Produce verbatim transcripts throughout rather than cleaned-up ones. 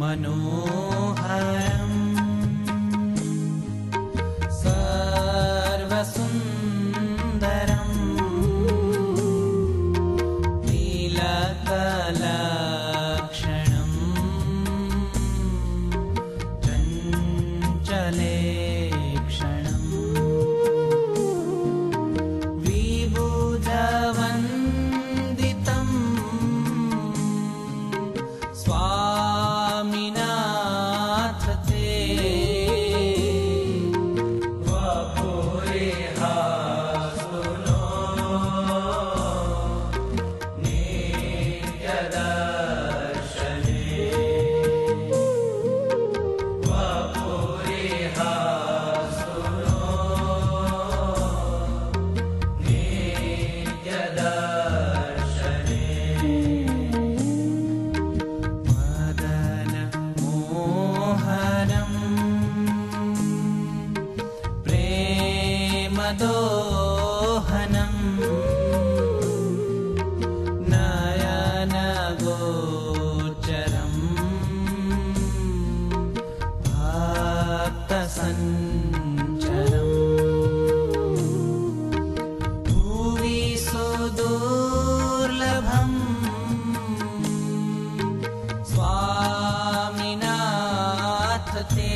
मनोहरं सर्वसुन्दरं नीलकलाक्षणं चञ्चलेक्षणं विभुजवन्दितं दोहनं नयनगोचरं भक्तसञ्चरं भुवि सुदुर्लभं स्वामिनाथ ते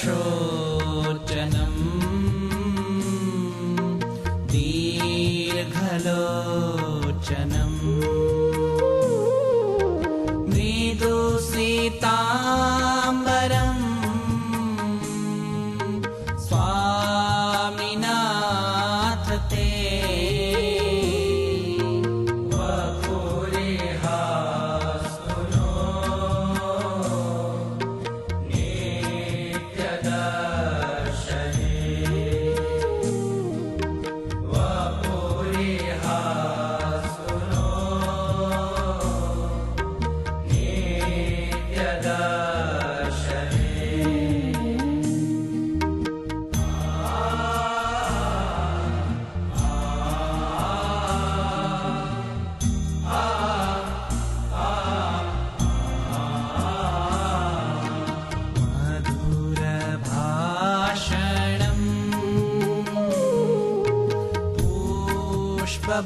शोचनं दीर्घलोचनं मृदुसिताम्बरं स्वामिनाथ ते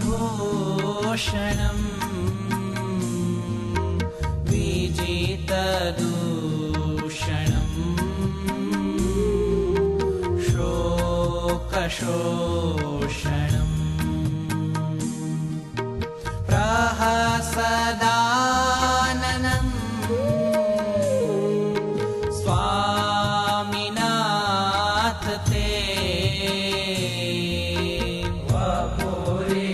भूषणं विजितदूषणं शोकशोषणं प्रहसदाननं स्वामिनाथ ते वपुरि।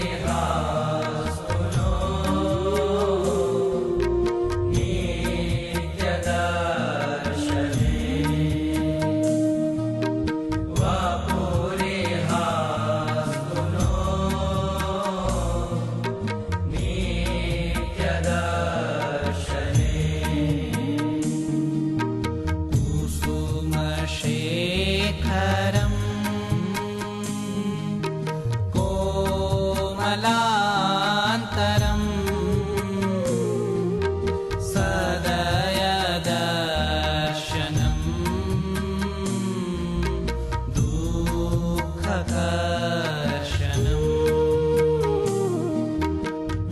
कालान्तरं सदय दर्शनं दुःखकर्षणं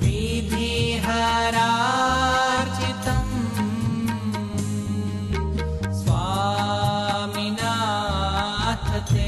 विधिहरार्जितं स्वामिनाथ ते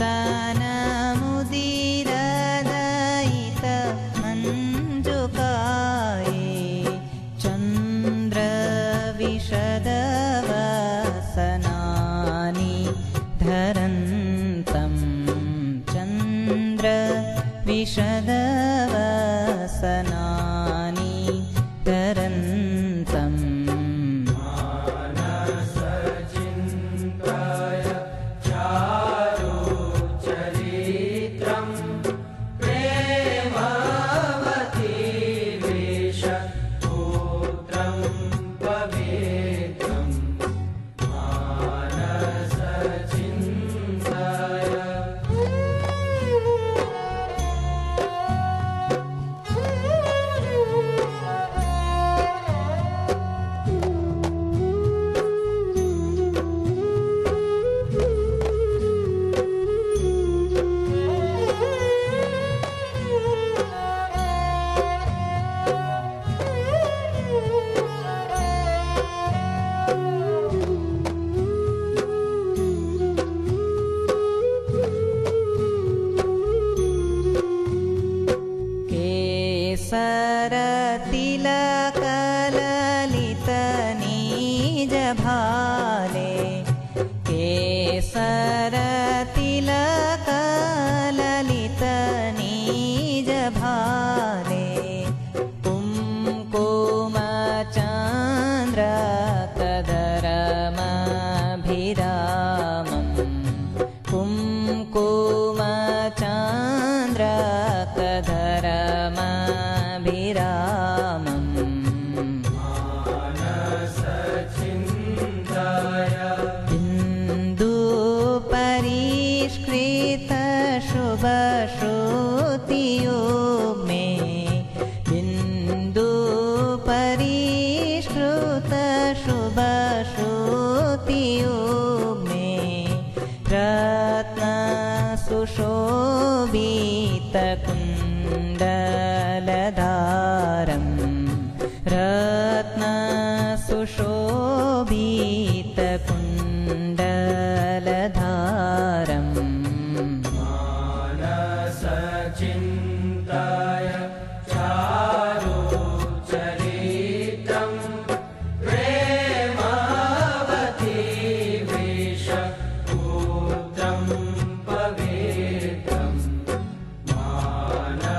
na na राधे रामं कुङ्कुमचान्द्रकधरमभिरामं मानसचिन्ताय बिन्दुपरिष्कृत शुभश्रुतियोग मे बिन्दुपरिष्कृत शुभश्रुतियोग मे रत्नसुशोभितकुण्डलधारं रत्नसुशोभितकुण्डलधारं चिन्ताय चारुचरितं प्रेमावतीवेशभूतं पवित्रं मानसचिन्ताय।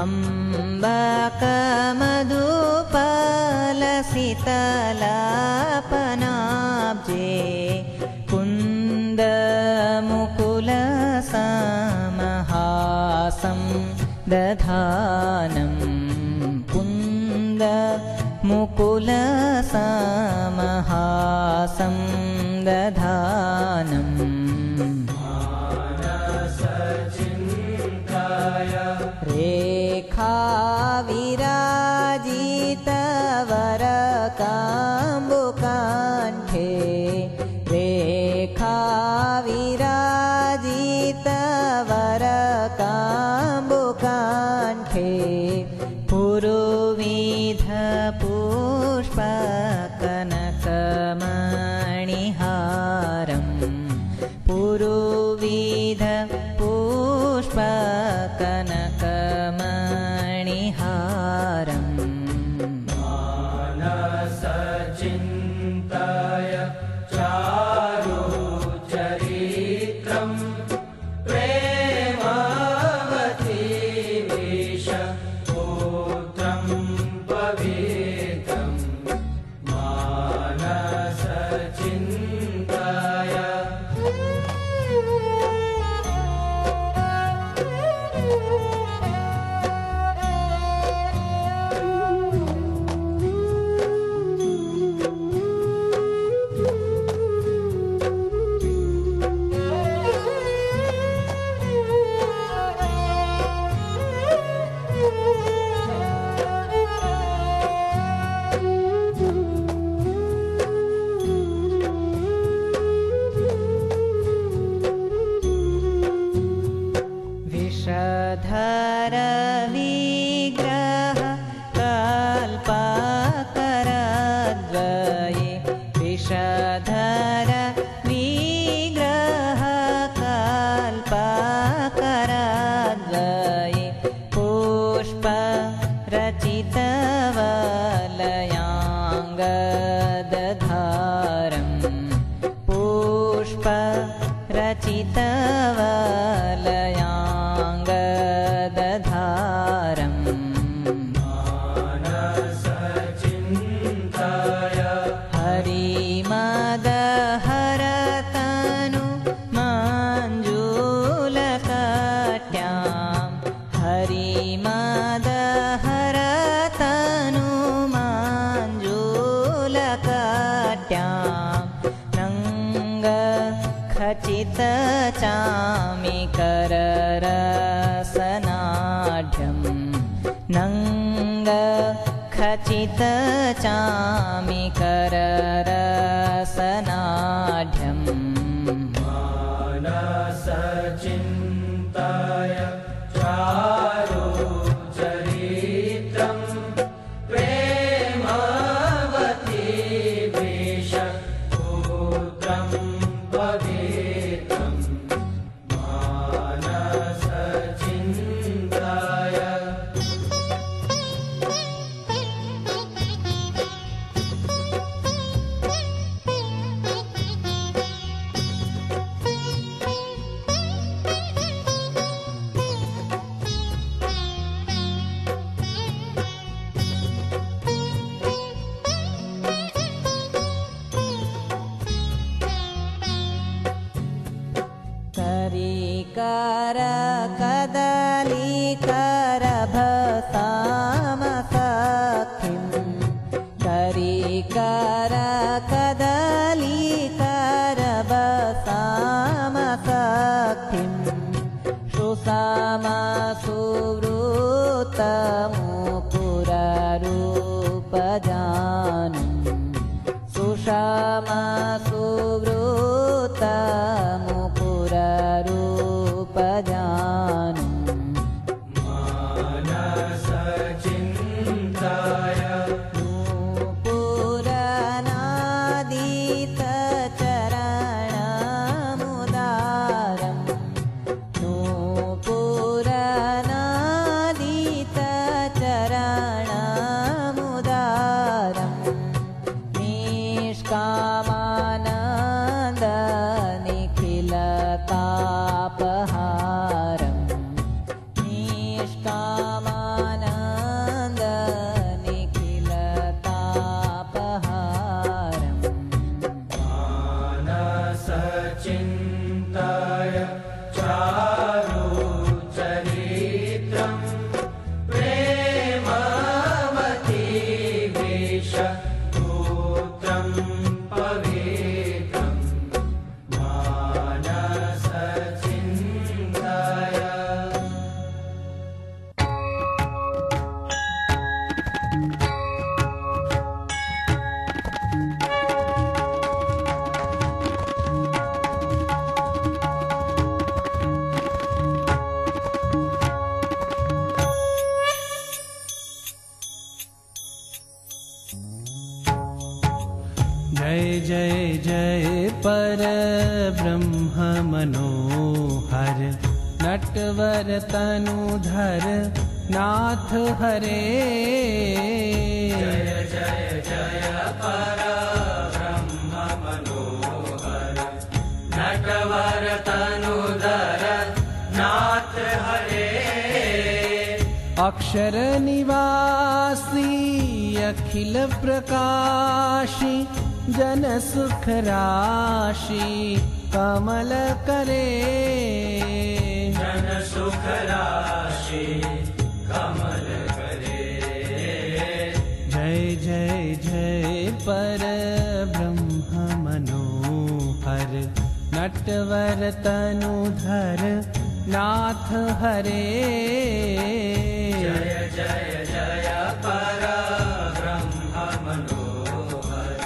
अम्बकमधुपलसितलापनाब्जे अम्बकमधुपलसितलापनाब्जे कुन्दमुकुलसमहासं दधानं कुन्दमुकुलसमहासं दधानं मानसचिन्ताय। रेखाविराजितवरकाम्बुकान्ते रेखाविराजितवरकाम्बुकान्ते पुरोविधपुष्पकनकमणिहारं पुरोविधपुष्पकनकमणिहारं मानसचिन्ताय। चारुचरित्रं प्रेमावतीवेशभूतं पवित्रं मानसचिन्ताय। रचितवलयाङ्गदधारं पुष्परचितवलयाङ्गदधारं मानसचिन्ताय। हरिमदहरतनु माञ्जूलकाट्यां हरिमदहरतनु नङ्गखचितचामिकररसनाढ्यं नङ्गखचितचामिकररसनाढ्यं मानसचिन्ताय। चारुचरित्रम् पदानि सुषमा सुवृता मुकुररूपजानि मानसचिन्ताय तनुधर नाथ हरे जय जय जय परब्रह्म मनोहर नटवर तनुधर नाथ हरे अक्षर निवासी अखिल प्रकाशी जन सुख राशि कमल करे जन सुख राशि कमल करे जय जय जय पर ब्रह्म मनोहर नटवर तनुधर नाथ हरे जय जय जय पर ब्रह्म मनोहर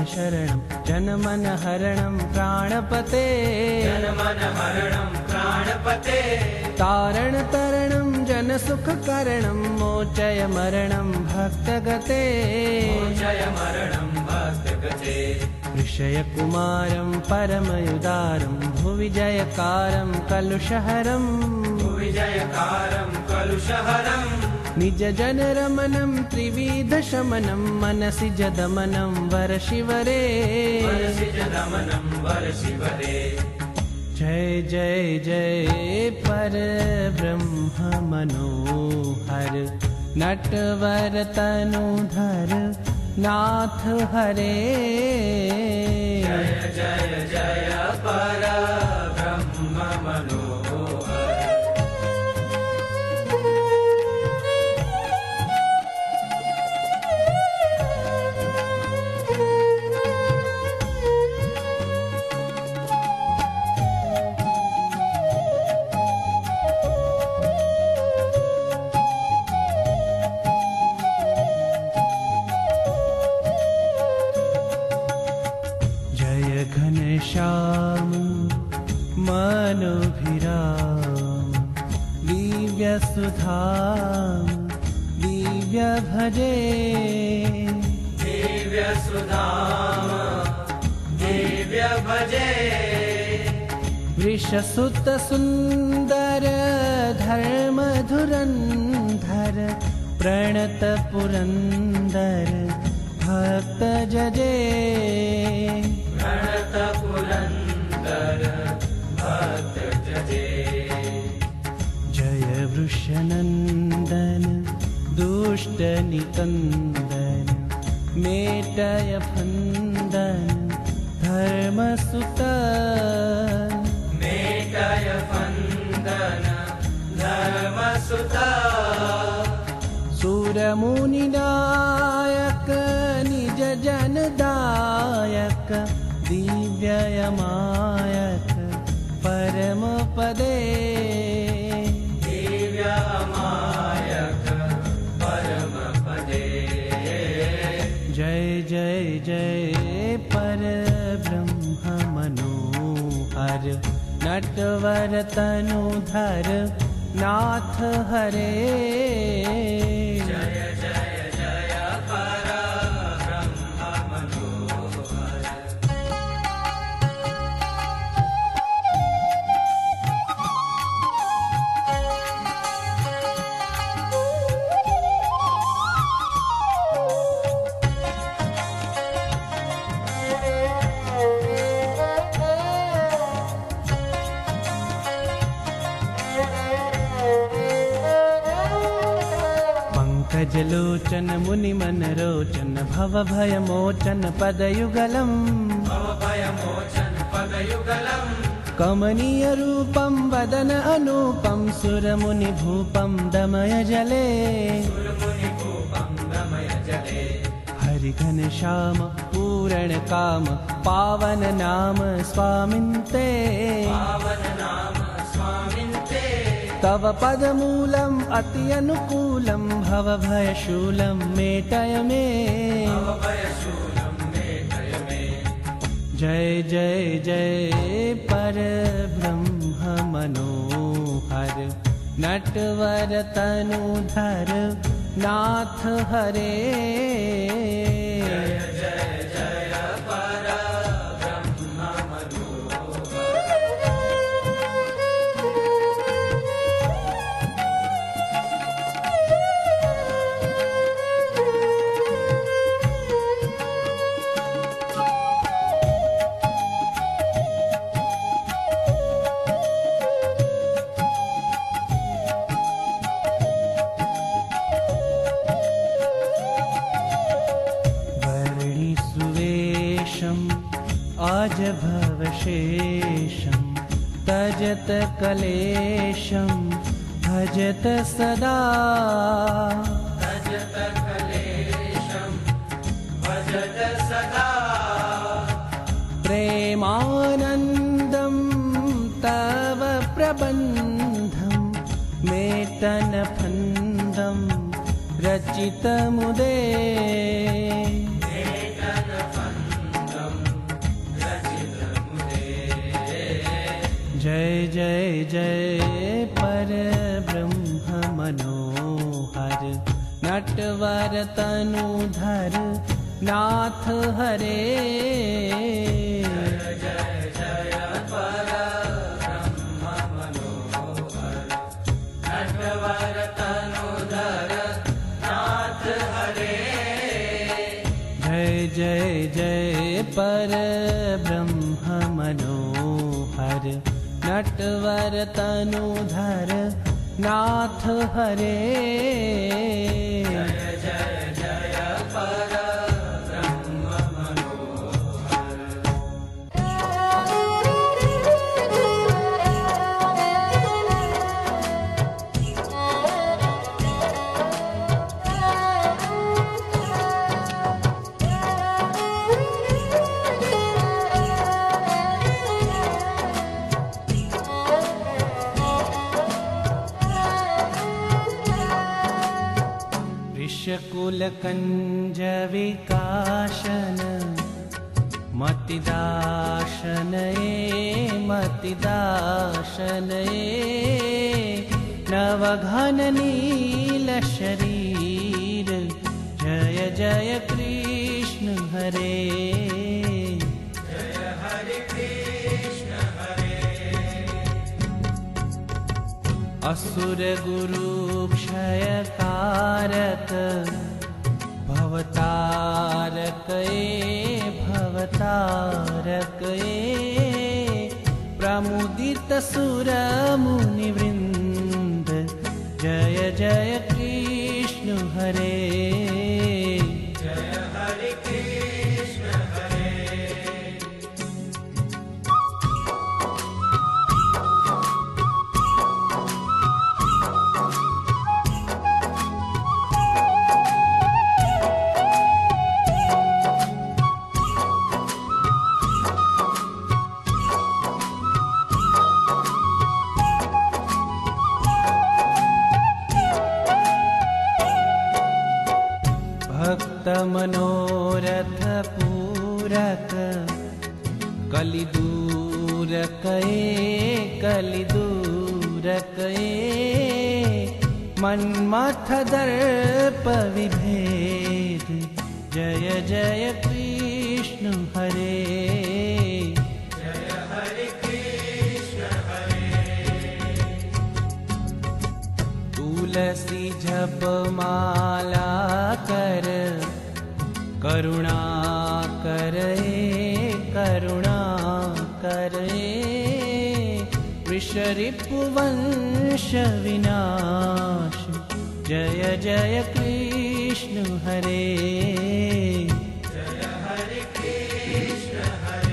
शरणं जनमन हरणं प्राणपते जनमन हरणं प्राणपते तारण तरणं जनसुखकरणं मोचय मरणं भक्तगते मोचय मरणं भक्तगते ऋषयकुमारं परमयुदारं भुविजयकारं कलुषहरं भुविजयकारं कलुषहरं निज जन रमनम त्रिविध शमनम मनसि जदमनम वरशिवरे मनसि जदमनम वरशिवरे जय जय जय पर ब्रह्म मनोहर नटवर तनुधर नाथ हरे जय जय जय पर ब्रह्म मनोहर श्याम मनोभिराम दिव्य सुधाम दिव्य भजे दिव्य सुधाम दिव्य भजे वृषसुत सुंदर धर्म धुरंधर प्रणत पुरंदर भक्त जजे प्रणत पुरंदर भक्त जजे जय वृषनंदन दुष्ट निकंदन मेटय फंदन धर सुत मेटय वंदन धर्म सुत सुरमुनि नायक निज जन दायक दिव्य मायक परम पदे दिव्य मायक परम पदे जय जय जय पर ब्रह्म मनोहर नटवर तनुधर नाथ हरे जय जय जय पर ब्रह्म मनोहर। पंकजलोचन मुनि मनरोचन भव भय मोचन पदयुगलम भव भय मोचन पदयुगलम कमनीय रूपम वदन अनुपम सुर मुनि भूपम दमय जले सुर मुनि भूपम दमय जले हरि घन श्याम पूरण काम पावन नाम स्वामिन् ते पावन नाम स्वामिन् ते तव पद मूलम अति अनुकूलम भव भय शूलम मेटय मे जय जय जय पर ब्रह्म मनोहर नटवर तनुधर नाथ हरे जय जय जय पर ब्रह्म मनोहर। आज भवशेषं तजत कलेशं भजत सदा तजत कलेशं भजत सदा प्रेमानन्दं तव प्रबन्धं मेतन फन्दं रचितमुदे जय जय जय पर ब्रह्म मनोहर नटवर तनुधर नाथ हरे जय जय जय पर ब्रह्म मनोहर नटवर तनुधर नाथ हरे जय जय जय पर ब्रह्म मनोहर नटवर तनुधर नाथ हरे जय जय जय पर ब्रह्म मनोहर। कुलकंज विकाशन मतिदाशन मतिदाशन नवघन नील शरीर जय जय कृष्ण हरे जय हरि कृष्ण हरे असुर गुरु क्षय कारक भवतारक भवतारक प्रमुदित सुर मुनि वृंद जय जय कृष्ण हरे जय हरि कृष्ण हरे। कलि दूर कए कलि दूर कए मन्मथ दर्प विभेद। जय जय कृष्ण हरे। तुलसी जपमाला कर करुणा करे करुणा करे विषरिपुवंश विनाश। जय जय कृष्ण हरे। जय हरे कृष्ण हरे।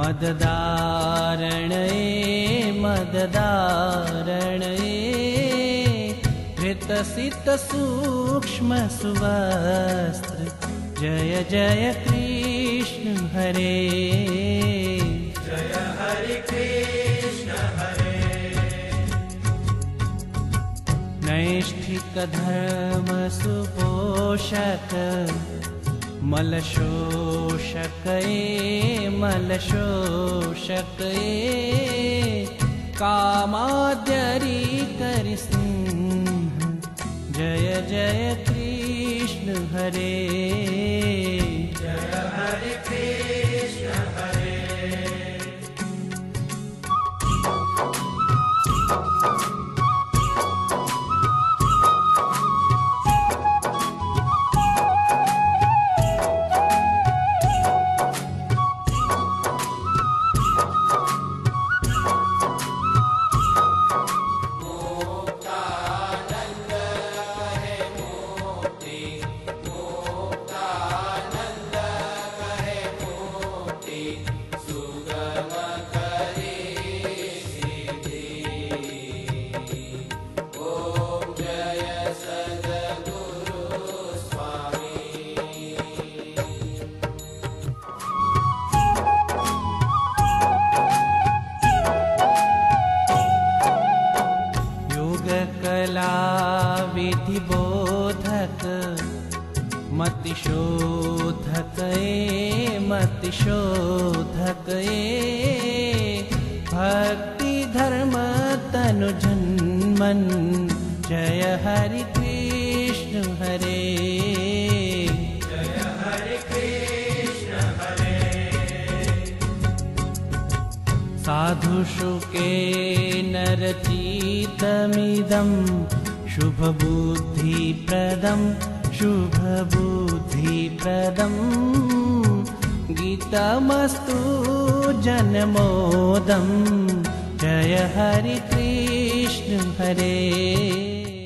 मददारणे मददारणे हृतसित सूक्ष्म सुवस्त्र। जय जय कृष्ण हरे। जय हरे कृष्ण हरे। नैष्ठिक धर्म सुपोषक मलशोषके मलशोषके कामादरी करि सिंह। जय जय कृष्ण हरे। जय हरे कृष्ण हरे। जय हरि कृष्ण हरे।